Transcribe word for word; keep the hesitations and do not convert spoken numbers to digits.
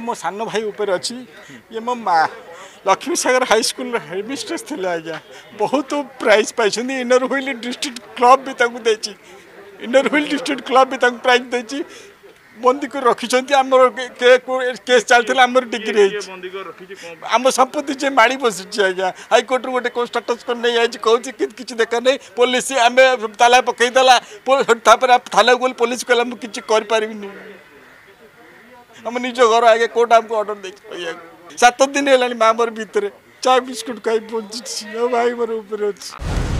मो सानो भाई ऊपर अच्छी ये मो माँ Lakshmi Sagar high school headmistress थी आज्ञा बहुत प्राइज पाई इनर व्हील डिस्ट्रिक्ट क्लब भी देती इनर व्हील डिस्ट्रिक्ट क्लब भी प्राइज देती बंदी को रखी आम केस चलती आम डिग्री आम संपत्ति जी माड़ी बसुची आज्ञा हाइकोर्ट गोटे कौन स्टाटस नहीं आई कौन कि देखा नहीं पुलिस आम ताला पकईदेला थाना गल पुलिस कहला मुझे किसी आम निज घर आगे कोर्ट आमको अर्डर देखिए सात दिन है माँ मोर भितर चाय बिस्कुट खाई पहुंची भाई मोर ऊपर अच्छी।